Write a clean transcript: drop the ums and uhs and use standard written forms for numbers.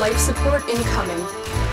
Life support incoming.